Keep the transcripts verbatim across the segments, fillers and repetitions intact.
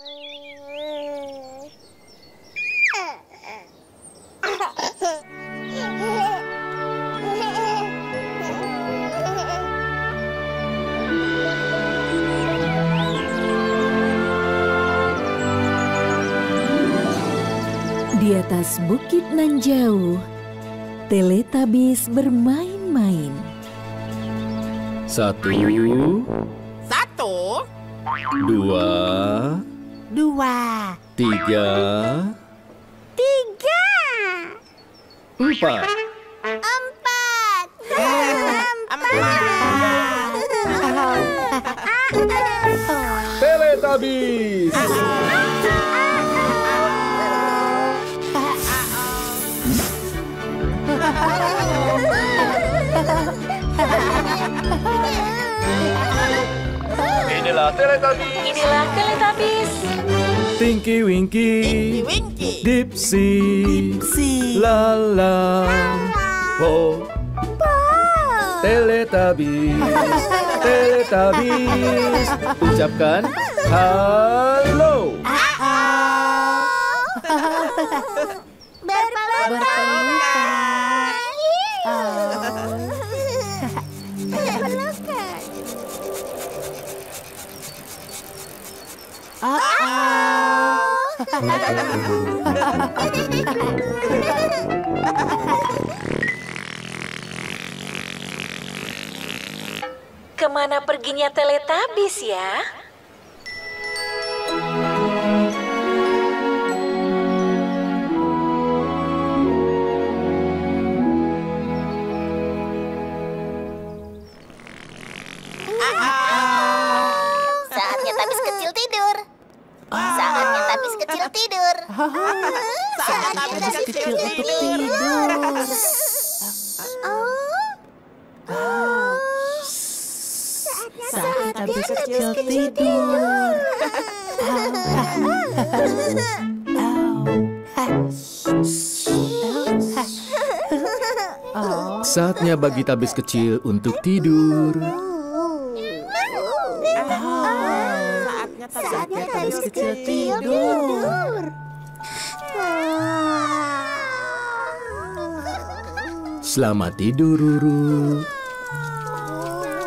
Di atas bukit nan jauh, Teletubbies bermain-main. Satu, satu, dua, dua, tiga, tiga, empat, empat, empat. Teletubbies. Inilah Teletubbies. Inilah Teletubbies. Tinky Winky, Tinky Winky. Dipsy, Dipsy. Lala, Lala. Po, Po. Teletubbies, Teletubbies. Ucapkan halo. Berpelukan. Berpelukan. Oh, oh. Kemana perginya Teletubbies ya? Tidur. Saatnya Teletubbies kecil untuk tidur. Saatnya Teletubbies kecil tidur. Saatnya bagi Teletubbies kecil untuk tidur. Saatnya Teletubbies kecil tidur. Selamat tidur, Ruru.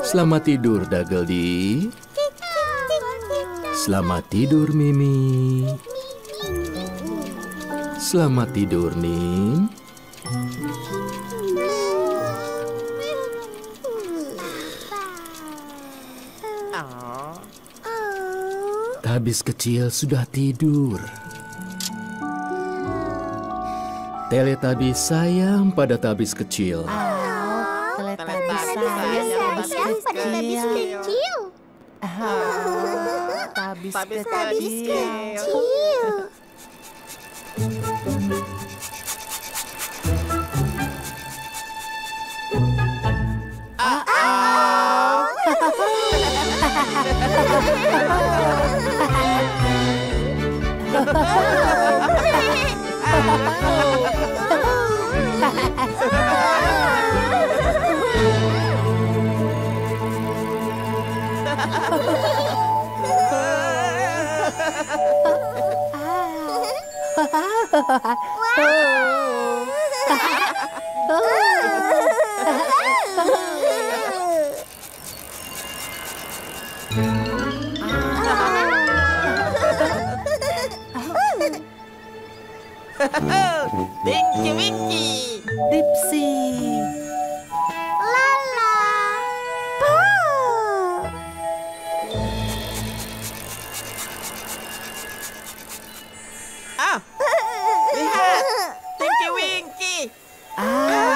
Selamat tidur, Dageldi. Selamat tidur, Mimi. Selamat tidur, Ning. Teletubbies kecil sudah tidur. Teletubbies sayang pada Teletubbies kecil. Oh, Teletubbies sayang pada Teletubbies kecil. Teletubbies kecil. Tinky Winky, Dipsy, Lala, Po. Ah, lihat, Tinky Winky. Ah, ah,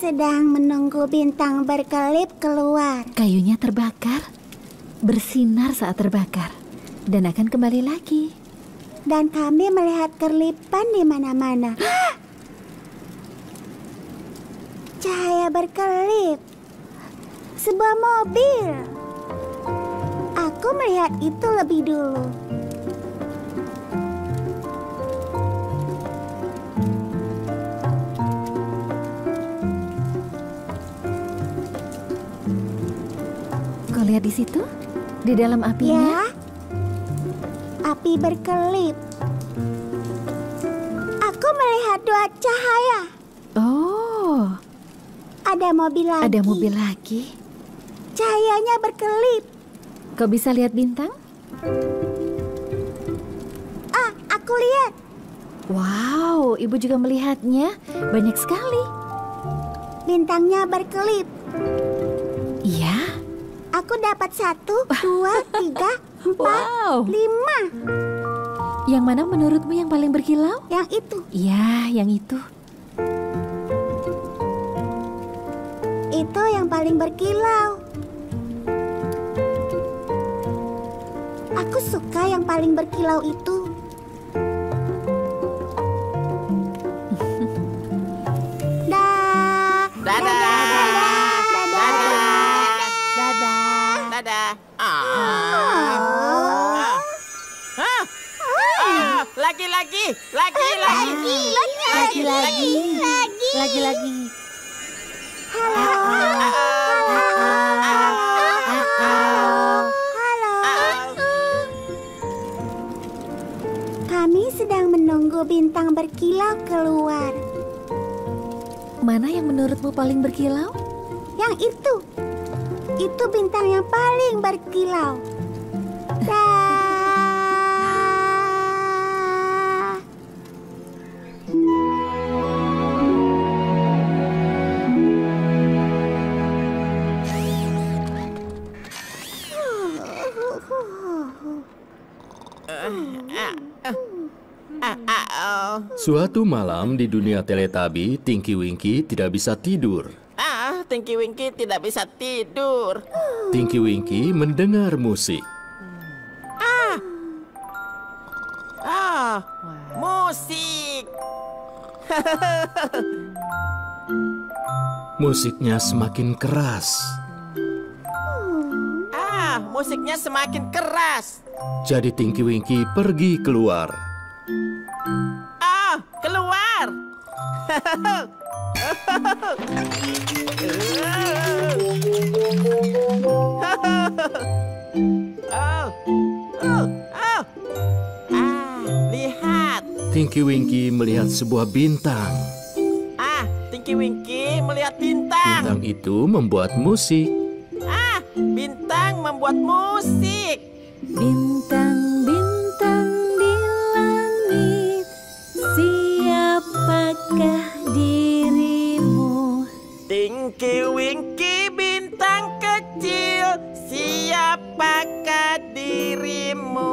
sedang menunggu bintang berkelip keluar. Kayunya terbakar, bersinar saat terbakar, dan akan kembali lagi. Dan kami melihat kerlipan di mana-mana. Cahaya berkelip, sebuah mobil. Aku melihat itu lebih dulu. lihat di situ? Di dalam apinya? Ya. Api berkelip. Aku melihat dua cahaya. Oh. Ada mobil lagi. Ada mobil lagi. Cahayanya berkelip. Kau bisa lihat bintang? Ah, aku lihat. Wow, ibu juga melihatnya. Banyak sekali. Bintangnya berkelip. Iya. Aku dapat satu, dua, tiga, empat, wow. lima. Yang mana menurutmu yang paling berkilau? Yang itu. Iya, yang itu. Itu yang paling berkilau. Aku suka yang paling berkilau itu. Dadah. Dadah. Dadah. Lagi-lagi, lagi-lagi, lagi-lagi, lagi-lagi. Halo, halo, kami sedang menunggu bintang berkilau keluar. Mana yang menurutmu paling berkilau? Yang itu. Itu bintang yang paling berkilau. Dah. Suatu malam di dunia Teletubby, Tinky Winky tidak bisa tidur. Tinky Winky tidak bisa tidur. Tinky Winky mendengar musik. Ah, ah, musik. Musiknya semakin keras. Ah, musiknya semakin keras. Jadi Tinky Winky pergi keluar. Ah, keluar. Lihat, Tinky Winky melihat sebuah bintang. Ah, Tinky Winky melihat bintang. Bintang itu membuat musik. Ah, bintang membuat musik. Bintang, bintang di langit, siapakah diri? Tinky Winky bintang kecil, siapakah dirimu?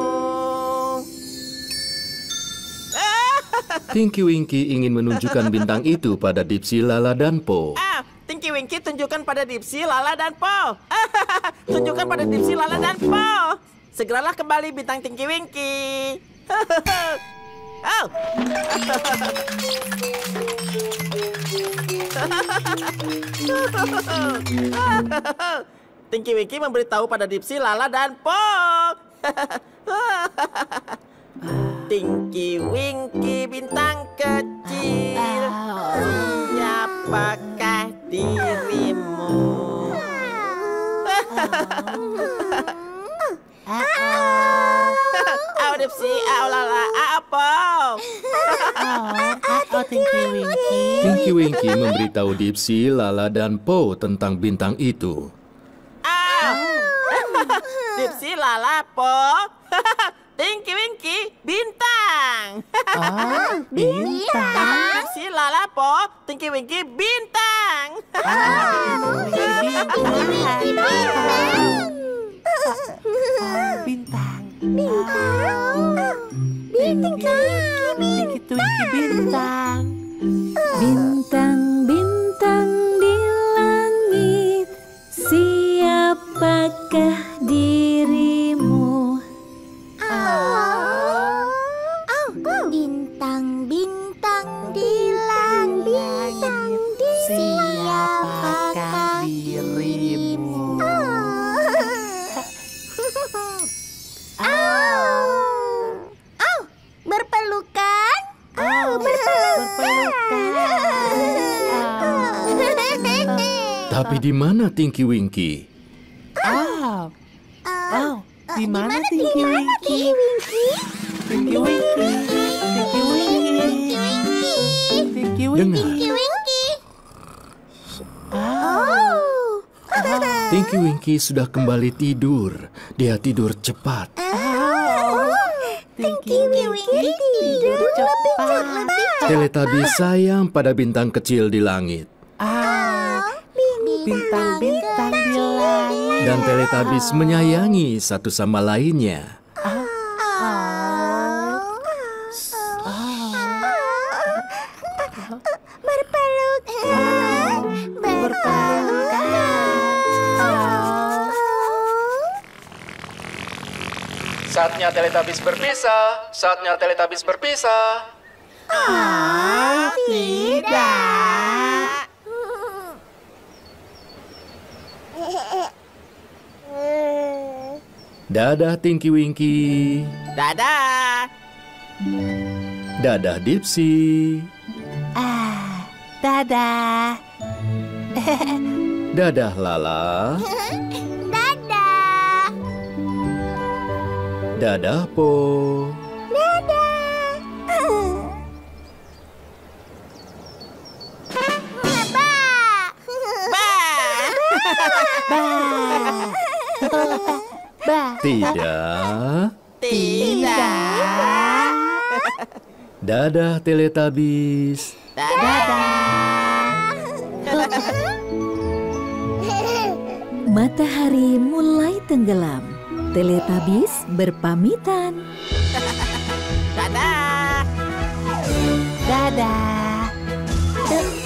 Tinky Winky ingin menunjukkan bintang itu pada Dipsy, Lala, dan Po. Ah, Tinky Winky tunjukkan pada Dipsy, Lala, dan Po. Tunjukkan pada Dipsy, Lala, dan Po. Segeralah kembali bintang Tinky Winky. Oh. Tinky Winky memberitahu pada Dipsy, Lala, dan Po. Tinky Winky bintang kecil, siapakah dirimu? Aw Dipsy, aw Lala, aw Po. Oh, Tinky Winky. Tinky Winky memberitahu Dipsy, Lala, dan Po tentang bintang itu. Aw, Dipsy, Lala, Po, Tinky Winky bintang. Oh, bintang. Dipsy, Lala, Po, Tinky Winky bintang. Oh, Tinky Winky bintang. Oh, bintang. Bintang. Bintang. Tinky bintang. Bintang, bintang di langit, siapakah dirimu? Oh, oh, bintang, bintang di langit, siapakah dirimu? Oh, oh, berpelukan. Oh, berpelukan. Tapi di mana Tinky Winky? Oh, Di mana Tinky Winky? Tinky Winky, Tinky Winky, Tinky Winky. Oh. Tinky Winky sudah kembali tidur. Dia tidur cepat. Tinky Winky tidur cepat. Teletubbies sayang pada bintang kecil di langit. Bintang-bintang di langit. Dan Teletubbies menyayangi satu sama lainnya. Berpelukan, berpelukan. Saatnya Teletubbies berpisah, saatnya Teletubbies berpisah. Oh, tidak. Dadah Tinky Winky. Dadah. Dadah Dipsy. Ah, dadah. Dadah Lala. Dadah. Dadah Po. Dadah. Ba. Ba. Ba. Tidak. Tidak. Tidak. Dadah Teletubbies. Dadah. Matahari mulai tenggelam. Teletubbies berpamitan. Dadah. Dadah.